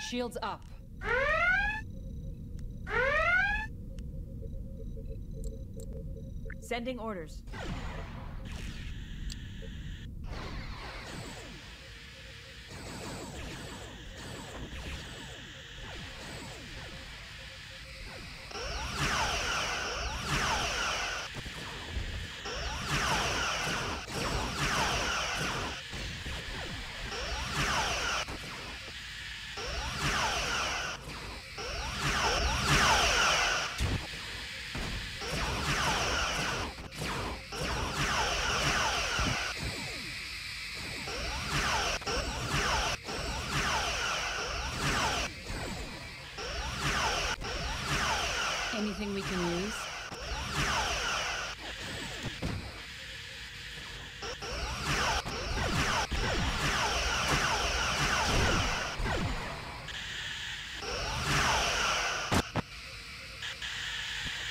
Shields up. Sending orders. Anything we can use?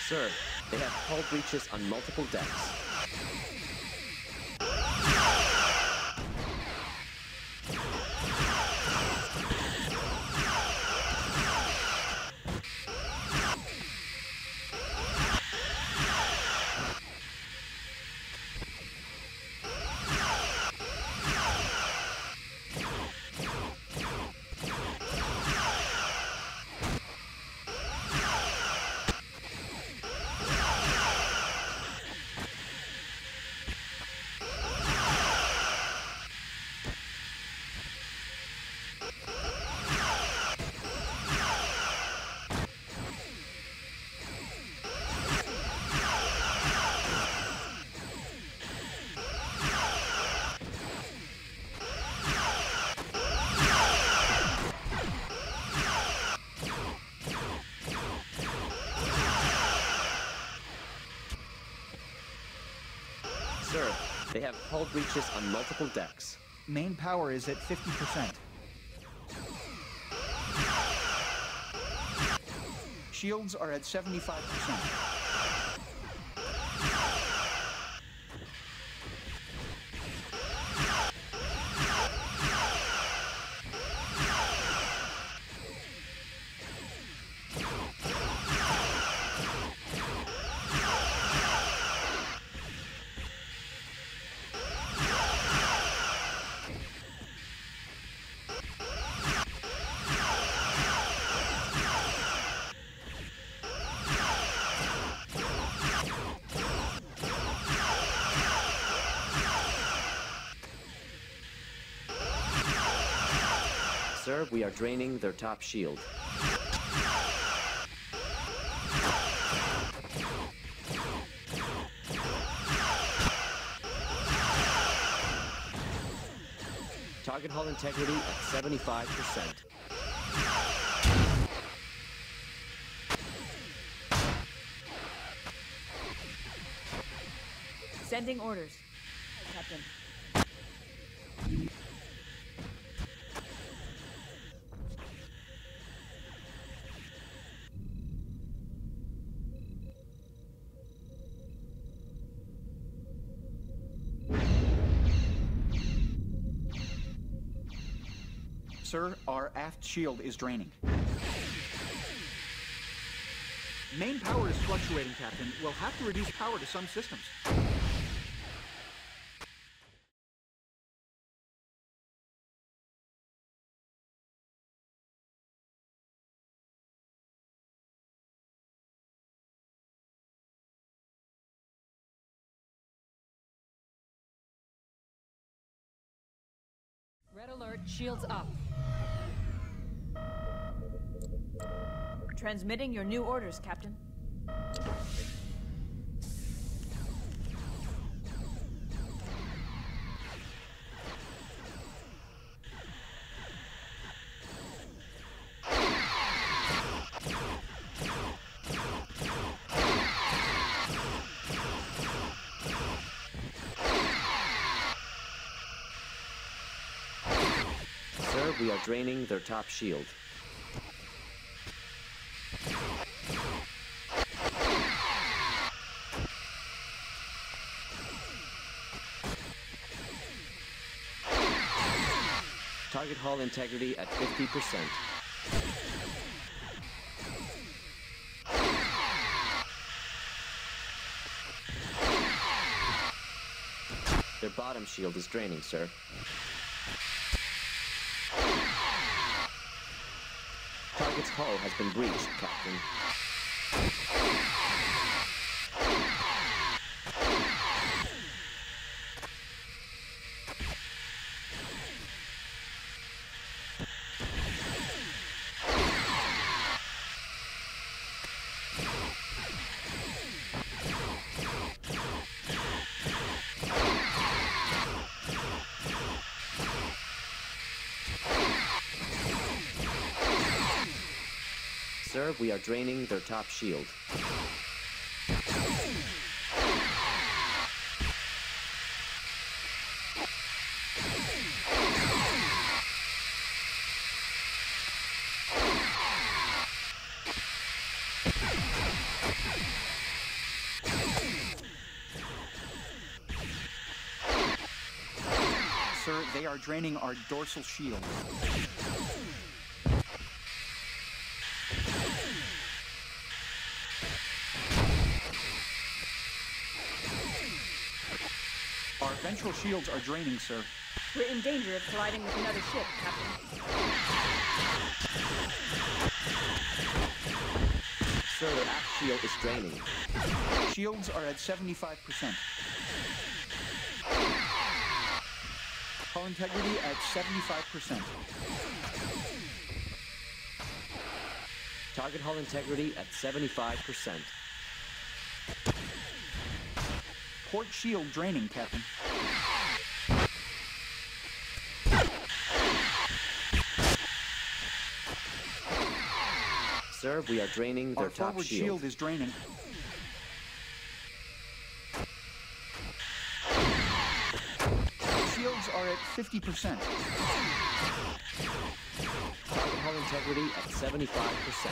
Sir, they have hull breaches on multiple decks. Sir, they have hull breaches on multiple decks. Main power is at 50%. Shields are at 75%. Sir, we are draining their top shield. Target hull integrity at 75%. Sending orders. Hi, Captain. Sir, our aft shield is draining. Main power is fluctuating, Captain. We'll have to reduce power to some systems. Red alert, shields up. Transmitting your new orders, Captain. Sir, we are draining their top shield. Target hull integrity at 50%. bottom shield is draining, sir. Target's hull has been breached, Captain. Sir, we are draining their top shield. Sir, they are draining our dorsal shield. Our ventral shields are draining, sir. We're in danger of colliding with another ship, Captain. Sir, the aft shield is draining. Shields are at 75%. Hull integrity at 75%. Target hull integrity at 75%. Port shield draining, Captain. Sir, we are draining their top shield. Our forward shield is draining. Shields are at 50%. Target hull integrity at 75%.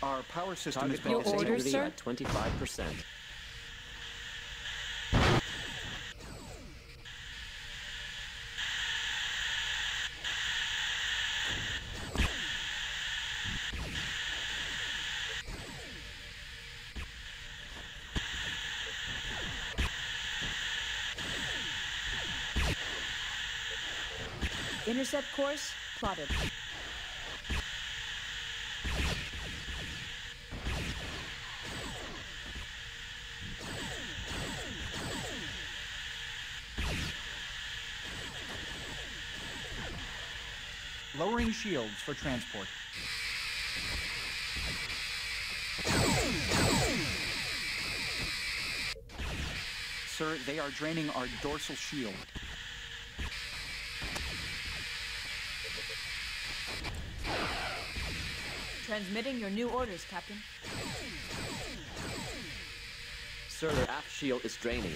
Our power system is below 25%. Intercept course plotted. Lowering shields for transport. Sir, they are draining our dorsal shield. Transmitting your new orders, Captain. Sir, their aft shield is draining.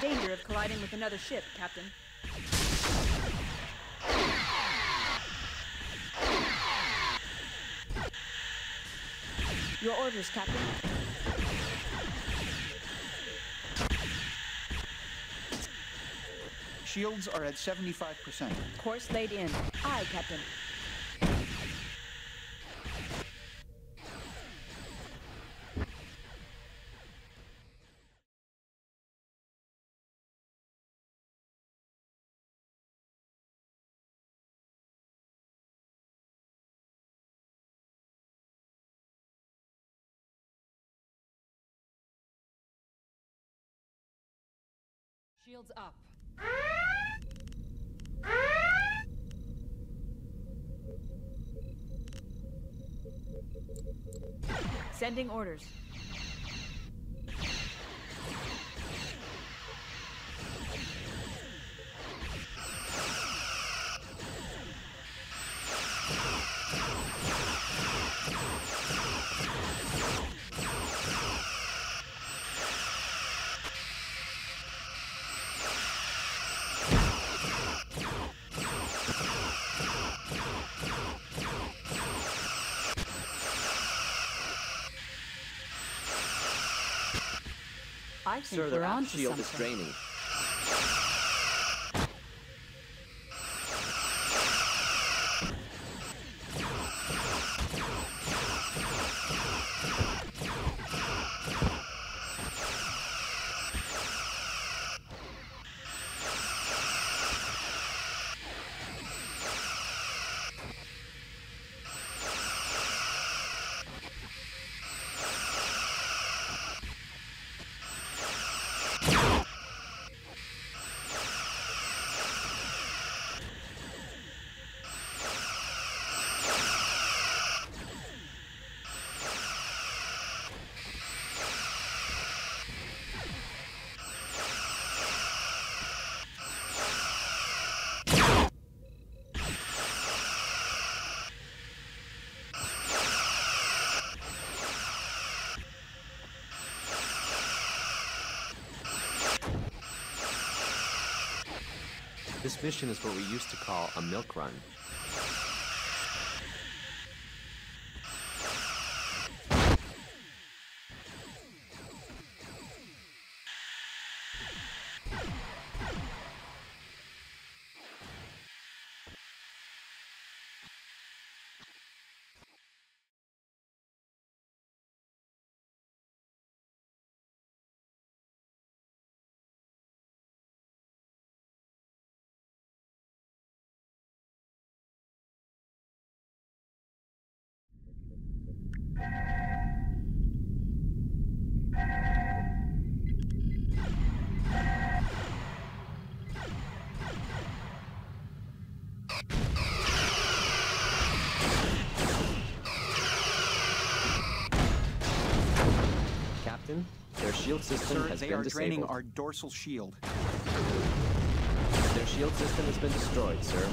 Danger of colliding with another ship, Captain. Your orders, Captain. Shields are at 75%. Course laid in. Aye, Captain. Shields up. Sending orders. I think we're on to something. Is draining. This mission is what we used to call a milk run. Captain, their shield system has been disabled. Sir, they are draining our dorsal shield. Their shield system has been destroyed, sir.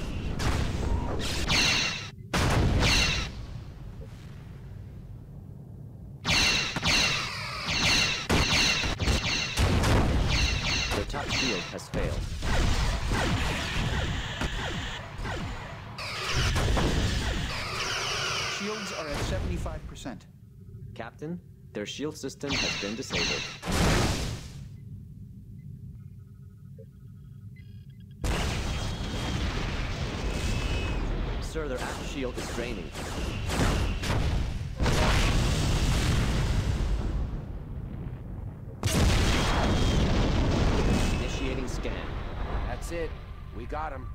Has failed. Shields are at 75%. Captain, their shield system has been disabled. Sir, their aft shield is draining. That's it. We got him.